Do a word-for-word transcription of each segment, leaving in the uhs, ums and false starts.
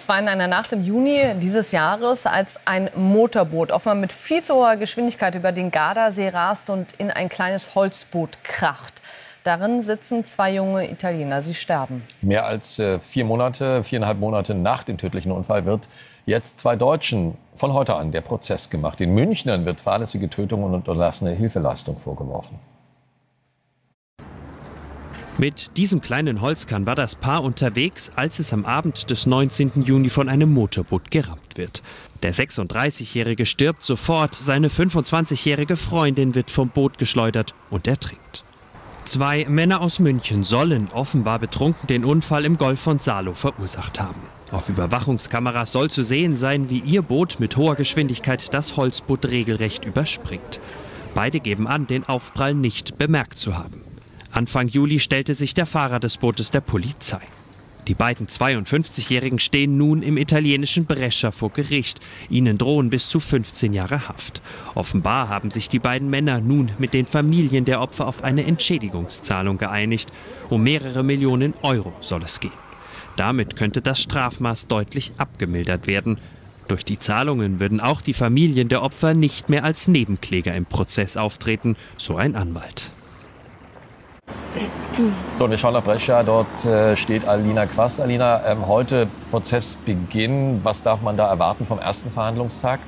Es war in einer Nacht im Juni dieses Jahres, als ein Motorboot offenbar mit viel zu hoher Geschwindigkeit über den Gardasee rast und in ein kleines Holzboot kracht. Darin sitzen zwei junge Italiener. Sie sterben. Mehr als vier Monate, viereinhalb Monate nach dem tödlichen Unfall wird jetzt zwei Deutschen von heute an der Prozess gemacht. Den Münchnern wird fahrlässige Tötung und unterlassene Hilfeleistung vorgeworfen. Mit diesem kleinen Holzkahn war das Paar unterwegs, als es am Abend des neunzehnten Juni von einem Motorboot gerammt wird. Der sechsunddreißigjährige stirbt sofort, seine fünfundzwanzigjährige Freundin wird vom Boot geschleudert und ertrinkt. Zwei Männer aus München sollen offenbar betrunken den Unfall im Golf von Salo verursacht haben. Auf Überwachungskameras soll zu sehen sein, wie ihr Boot mit hoher Geschwindigkeit das Holzboot regelrecht überspringt. Beide geben an, den Aufprall nicht bemerkt zu haben. Anfang Juli stellte sich der Fahrer des Bootes der Polizei. Die beiden zweiundfünfzigjährigen stehen nun im italienischen Brescia vor Gericht. Ihnen drohen bis zu fünfzehn Jahre Haft. Offenbar haben sich die beiden Männer nun mit den Familien der Opfer auf eine Entschädigungszahlung geeinigt. Um mehrere Millionen Euro soll es gehen. Damit könnte das Strafmaß deutlich abgemildert werden. Durch die Zahlungen würden auch die Familien der Opfer nicht mehr als Nebenkläger im Prozess auftreten, so ein Anwalt. So, wir schauen nach Brescia, dort äh, steht Alina Quast. Alina, ähm, heute Prozessbeginn, was darf man da erwarten vom ersten Verhandlungstag?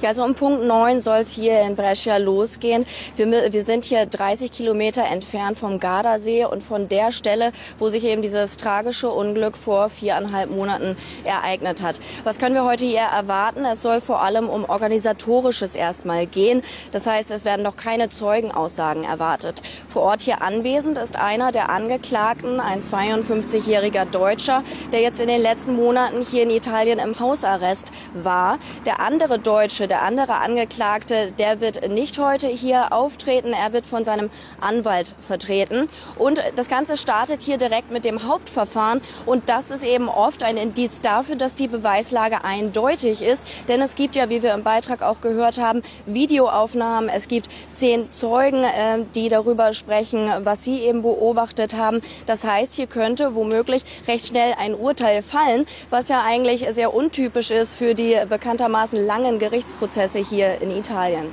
Ja, also um Punkt neun soll es hier in Brescia losgehen. Wir, wir sind hier dreißig Kilometer entfernt vom Gardasee und von der Stelle, wo sich eben dieses tragische Unglück vor viereinhalb Monaten ereignet hat. Was können wir heute hier erwarten? Es soll vor allem um Organisatorisches erstmal gehen. Das heißt, es werden noch keine Zeugenaussagen erwartet. Vor Ort hier anwesend ist einer der Angeklagten, ein zweiundfünfzigjähriger Deutscher, der jetzt in den letzten Monaten hier in Italien im Hausarrest war. Der andere Deutsche, der andere Angeklagte, der wird nicht heute hier auftreten. Er wird von seinem Anwalt vertreten. Und das Ganze startet hier direkt mit dem Hauptverfahren. Und das ist eben oft ein Indiz dafür, dass die Beweislage eindeutig ist. Denn es gibt ja, wie wir im Beitrag auch gehört haben, Videoaufnahmen. Es gibt zehn Zeugen, die darüber sprechen, was sie eben beobachtet haben. Das heißt, hier könnte womöglich recht schnell ein Urteil fallen, was ja eigentlich sehr untypisch ist für die bekanntermaßen langen Gerichtsprozesse hier in Italien.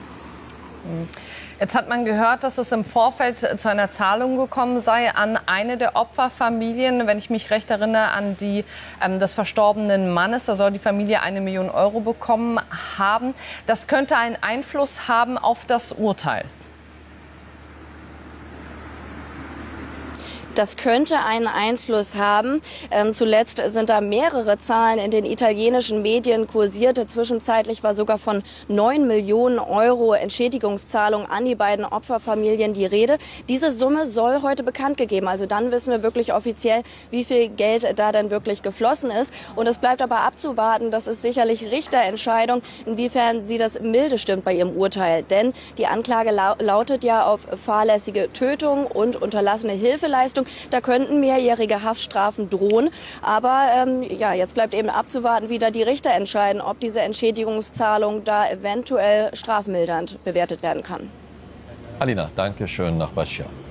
Jetzt hat man gehört, dass es im Vorfeld zu einer Zahlung gekommen sei an eine der Opferfamilien. Wenn ich mich recht erinnere, an die ähm, des verstorbenen Mannes. Da soll die Familie eine Million Euro bekommen haben. Das könnte einen Einfluss haben auf das Urteil. Das könnte einen Einfluss haben. Ähm, zuletzt sind da mehrere Zahlen in den italienischen Medien kursiert. Zwischenzeitlich war sogar von neun Millionen Euro Entschädigungszahlung an die beiden Opferfamilien die Rede. Diese Summe soll heute bekannt gegeben. Also dann wissen wir wirklich offiziell, wie viel Geld da denn wirklich geflossen ist. Und es bleibt aber abzuwarten, das ist sicherlich Richterentscheidung, inwiefern sie das milde stimmt bei ihrem Urteil. Denn die Anklage lautet ja auf fahrlässige Tötung und unterlassene Hilfeleistung. Da könnten mehrjährige Haftstrafen drohen. Aber ähm, ja, jetzt bleibt eben abzuwarten, wie da die Richter entscheiden, ob diese Entschädigungszahlung da eventuell strafmildernd bewertet werden kann. Alina, danke schön nach Brescia.